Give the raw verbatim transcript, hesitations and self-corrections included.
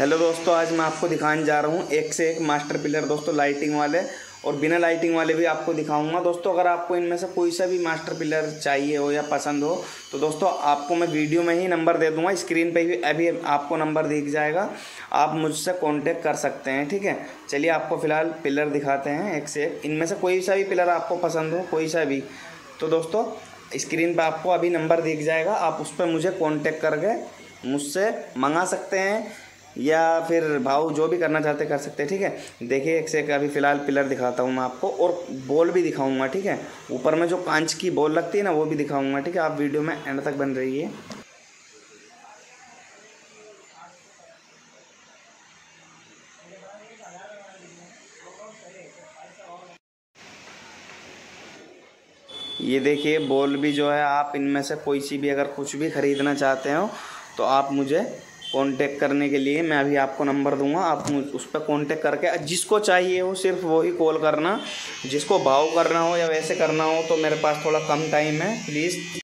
Hello दोस्तों, आज मैं आपको दिखाने जा रहा हूँ एक से एक मास्टर पिलर दोस्तों, लाइटिंग वाले और बिना लाइटिंग वाले भी आपको दिखाऊंगा। दोस्तों अगर आपको इनमें से कोई सा भी मास्टर पिलर चाहिए हो या पसंद हो तो दोस्तों आपको मैं वीडियो में ही नंबर दे दूंगा, स्क्रीन पे भी अभी आपको नंबर दिख जाएगा, आप मुझसे कांटेक्ट कर सकते हैं। ठीक है, चलिए आपको फ़िलहाल पिलर दिखाते हैं एक से एक। इनमें से कोई सा भी पिलर आपको पसंद हो, कोई सा भी, तो दोस्तों स्क्रीन पर आपको अभी नंबर दिख जाएगा, आप उस पर मुझे कॉन्टेक्ट करके मुझसे मंगा सकते हैं या फिर भाव जो भी करना चाहते कर सकते हैं। ठीक है, देखिए एक से एक अभी फ़िलहाल पिलर दिखाता हूँ मैं आपको, और बॉल भी दिखाऊंगा। ठीक है, ऊपर में जो कांच की बॉल लगती है ना, वो भी दिखाऊंगा। ठीक है, आप वीडियो में एंड तक बन रहिए। ये देखिए बॉल भी जो है, आप इनमें से कोई सी भी अगर कुछ भी ख़रीदना चाहते हो तो आप मुझे कांटेक्ट करने के लिए, मैं अभी आपको नंबर दूंगा, आप उस पर कांटेक्ट करके जिसको चाहिए हो सिर्फ वो ही कॉल करना। जिसको भाव करना हो या वैसे करना हो तो मेरे पास थोड़ा कम टाइम है, प्लीज़